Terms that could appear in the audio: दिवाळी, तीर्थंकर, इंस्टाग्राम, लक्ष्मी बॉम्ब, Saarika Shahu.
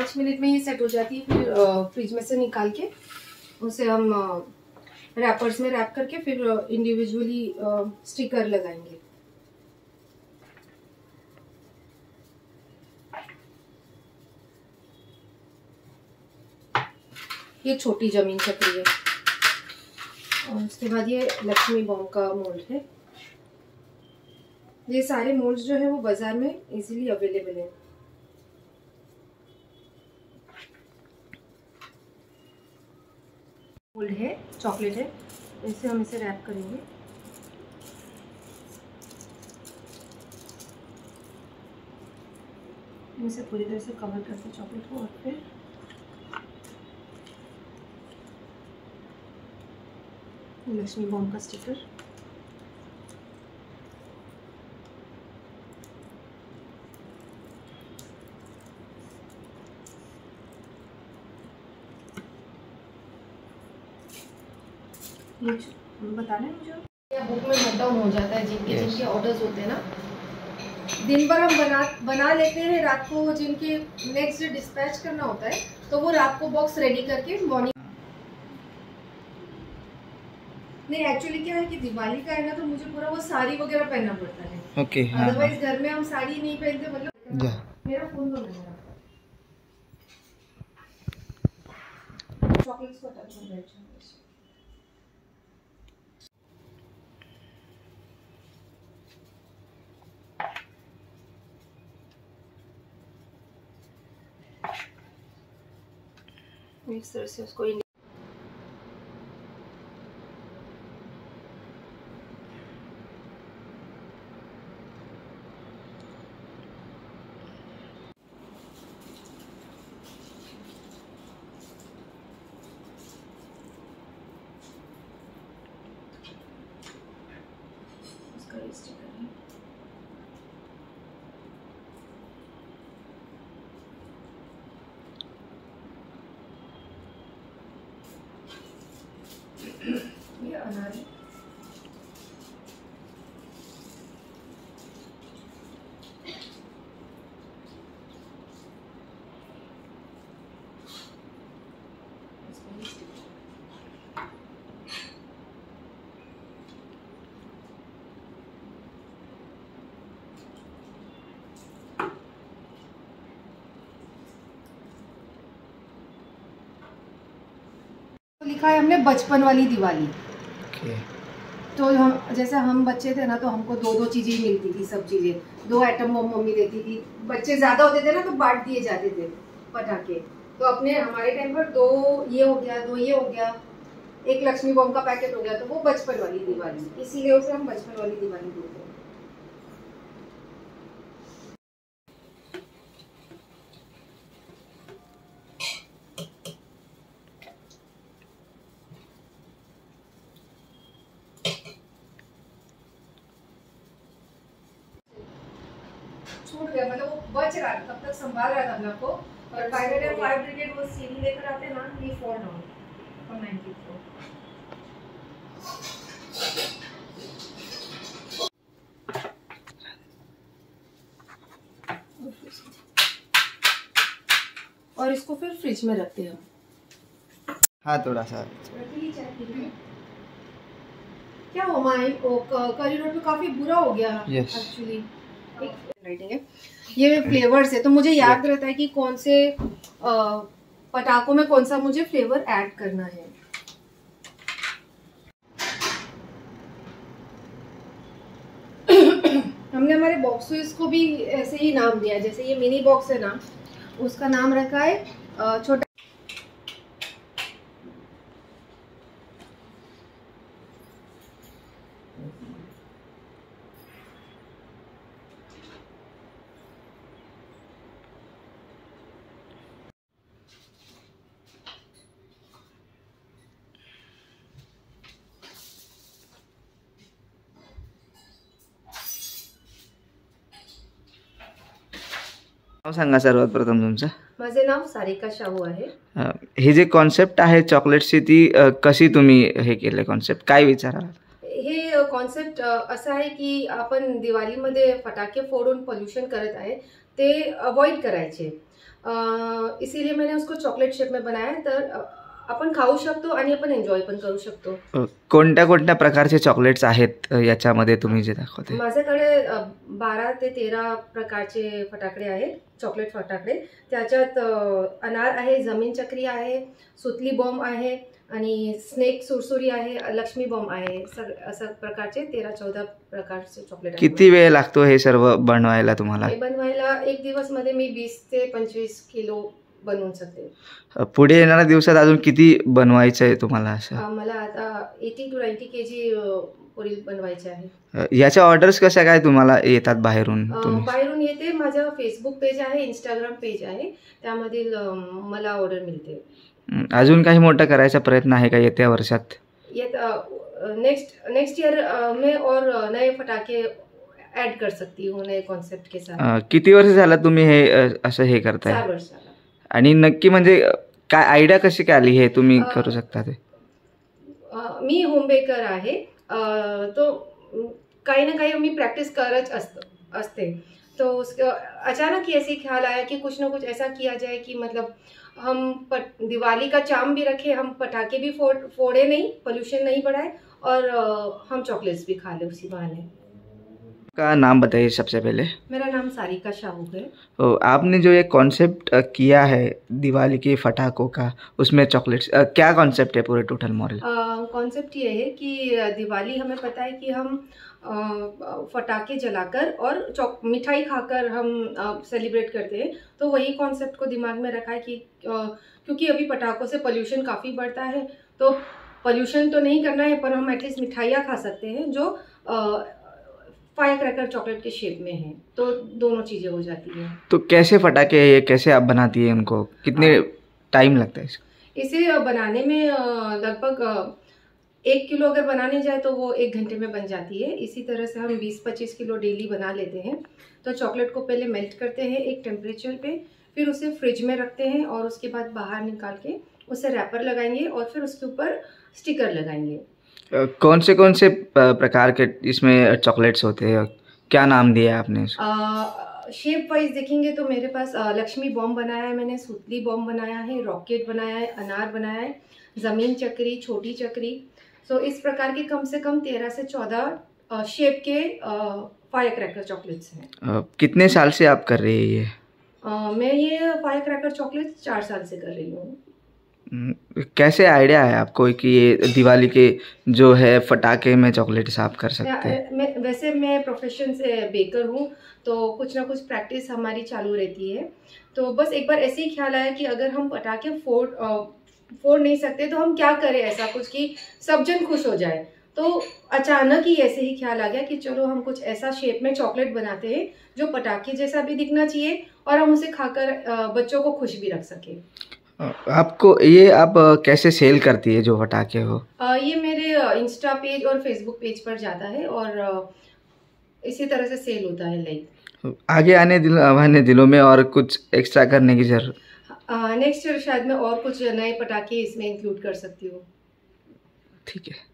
5 minute में ही set हो जाती है। फिर फ्रिज में से निकाल के उसे हम रैपर्स में रैप करके फिर इंडिविजुअली स्टिकर लगाएंगे। ये छोटी जमीन चक्री है और उसके बाद ये लक्ष्मी बॉम्ब का मोल्ड है। ये सारे मोल्ड्स जो है वो बाजार में इजीली अवेलेबल है। मोल्ड है, चॉकलेट है, इससे हम इसे रैप करेंगे। इसे पूरी तरह से कवर करते चॉकलेट को और फिर लक्ष्मी बॉम्ब का स्टिकर। बता रहे मुझे बुक में नोट डाउन हो जाता है जिनके जिनके ऑर्डर्स होते हैं ना, दिन भर हम बना लेते हैं, रात को जिनके नेक्स्ट डे डिस्पैच करना होता है तो वो रात को बॉक्स रेडी करके मॉर्निंग। नहीं एक्चुअली क्या है कि दिवाली का है ना तो मुझे पूरा वो साड़ी वगैरह पहनना पड़ता है। ओके, अदरवाइज घर में हम साड़ी नहीं पहनते। मतलब मेरा फोन बंद हो गया, चॉकलेट्स को टच हो गया। इस तरह से उसको लिखा है हमने बचपन वाली दिवाली। Okay. तो हम जैसे हम बच्चे थे ना तो हमको दो दो चीजें मिलती थी, सब चीजें 2 एटम बम मम्मी देती थी। बच्चे ज्यादा होते थे ना तो बांट दिए जाते थे पटाखे। तो अपने हमारे टाइम पर 2 ये हो गया 2 ये हो गया, एक लक्ष्मी बम का पैकेट हो गया। तो वो बचपन वाली दिवाली, इसीलिए उसे हम बचपन वाली दिवाली बोलते हैं। छूट गया मतलब वो बच रहा था, तब तक संभाल रहा था अपना को। और फायर ब्रिगेड वो सीढ़ी लेकर आते ना, ये 4 डाउन 494। और इसको फिर फ्रिज में रखते हैं। हाँ थोड़ा सा क्या हो माई करी रोड पे काफी बुरा हो गया एक्चुअली। Yes. राइटिंग है, ये फ्लेवर्स है तो मुझे याद रहता है कि कौन से पटाखों में कौन सा मुझे फ्लेवर ऐड करना है। हमने हमारे बॉक्सेस को भी ऐसे ही नाम दिया, जैसे ये मिनी बॉक्स है ना उसका नाम रखा है छोटा। सांगा सर्वात प्रथम तुमचं? माझे नाव सारिका शाहू आहे। हे जे कॉन्सेप्ट आहे चॉकलेटची ती कशी तुम्ही हे केले? कॉन्सेप्ट काय विचाराल? हे कॉन्सेप्ट असा आहे की आपण दिवाळीमध्ये फटाके फोडून पोल्यूशन करत आहे ते अवॉइड करायचे। इसीलिए मैंने उसको चॉकलेट शेप में बनाया तर आपण खाऊ शकतो आणि आपण एन्जॉय पण करू शकतो। कोणत्या कोणत्या प्रकारचे चॉकलेट्स आहेत याच्यामध्ये तुम्ही जे दाखवते? माझ्याकडे 12 ते 13 प्रकारचे फटाकडे आहेत, चॉकलेट फटाकडे। त्याच्यात अनार आहे, जमीन चक्री आहे, सुतली बॉम्ब आहे आणि स्नेक सुरसुरी आहे, लक्ष्मी बॉम्ब आहे, अशा प्रकारचे 13-14 प्रकारचे चॉकलेट आहेत। किती वेळ लागतो हे सर्व बनवायला तुम्हाला? हे बनवायला एक दिवस मध्ये मी 20 ते 25 किलो बनवून सकते। पुढे येणाऱ्या दिवसात अजून किती बनवायचं आहे तुम्हाला? असं मला आता 80 टू 90 केजी पुरी बनवायचे आहे। याच्या ऑर्डर्स कशा काय तुम्हाला येतात बाहेरून? बाहेरून येते, माझा फेसबुक पेज आहे, इंस्टाग्राम पेज आहे, त्यामध्ये मला ऑर्डर मिळते। अजून काही मोठा करायचा प्रयत्न आहे का येत्या वर्षात? नेक्स्ट ईयर में और नए फटाके ऐड कर सकती हूँ नए कॉन्सेप्ट के साथ। किती वर्ष झाला तुम्ही हे असं हे करताय? 4 वर्ष। आणि नक्की म्हणजे काय आयडिया कशी काय आली हे तुम्ही करू शकता? ते मी होम बेकर आहे, तो काही ना काही मी प्रैक्टिस करत असते, तो उसको अचानक ही ऐसी ख्याल आया कि कुछ ना कुछ ऐसा किया जाए कि मतलब हम दिवाली का चार्म भी रखें, हम पटाखे भी फोड़े नहीं, पोल्यूशन नहीं बढ़ाए और हम चॉकलेट्स भी खा लें उसी बहाने। का नाम बताइए सबसे पहले। मेरा नाम सारिका शाहू है। आपने जो ये कॉन्सेप्ट किया है दिवाली के फटाखों का, उसमें चॉकलेट्स क्या कॉन्सेप्ट है पूरे टोटल मॉडल? कॉन्सेप्ट ये है कि दिवाली हमें पता है कि हम फटाखे जलाकर और मिठाई खाकर हम सेलिब्रेट करते हैं, तो वही कॉन्सेप्ट को दिमाग में रखा है कि क्योंकि अभी पटाखों से पोल्यूशन काफ़ी बढ़ता है, तो पोल्यूशन तो नहीं करना है पर हम एटलीस्ट मिठाइयाँ खा सकते हैं जो फायर क्रैकर चॉकलेट के शेप में है, तो दोनों चीज़ें हो जाती है। तो कैसे फटाके ये कैसे आप बनाती है उनको? कितने टाइम लगता है इसे बनाने में? लगभग 1 किलो अगर बनाने जाए तो वो 1 घंटे में बन जाती है। इसी तरह से हम 20-25 किलो डेली बना लेते हैं। तो चॉकलेट को पहले मेल्ट करते हैं एक टेम्परेचर पे, फिर उसे फ्रिज में रखते हैं और उसके बाद बाहर निकाल के उसे रैपर लगाएंगे और फिर उसके ऊपर स्टिकर लगाएंगे। कौन से प्रकार के इसमें चॉकलेट्स होते हैं? क्या नाम दिया आपने? शेप वाइज देखेंगे तो मेरे पास लक्ष्मी बॉम्ब बनाया है मैंने, सुतली बॉम्ब बनाया है, रॉकेट बनाया है, अनार बनाया है, ज़मीन चक्री, छोटी चक्री। सो इस प्रकार के कम से कम 13 से 14 शेप के फायर क्रैकर चॉकलेट्स हैं। कितने साल से आप कर रही है ये? मैं ये फायर क्रैकर चॉकलेट्स 4 साल से कर रही हूँ। कैसे आइडिया है आपको कि ये दिवाली के जो है फटाके में चॉकलेट्स आप कर सकते हैं? वैसे मैं प्रोफेशन से बेकर हूँ, तो कुछ ना कुछ प्रैक्टिस हमारी चालू रहती है, तो बस एक बार ऐसे ही ख्याल आया कि अगर हम पटाखे फोड़ नहीं सकते तो हम क्या करें ऐसा कुछ कि सब जन खुश हो जाए। तो अचानक ही ऐसे ही ख्याल आ गया कि चलो हम कुछ ऐसा शेप में चॉकलेट बनाते हैं जो पटाखे जैसा भी दिखना चाहिए और हम उसे खाकर बच्चों को खुश भी रख सकें। आपको ये आप कैसे सेल करती है जो फटाखे हो? ये मेरे इंस्टा पेज और फेसबुक पेज पर जाता है और इसी तरह से सेल होता है। लाइक आगे आने दिनों में और कुछ एक्स्ट्रा करने की जरूरत? नेक्स्ट ईयर शायद मैं और कुछ नए पटाखे इसमें इंक्लूड कर सकती हूँ। ठीक है।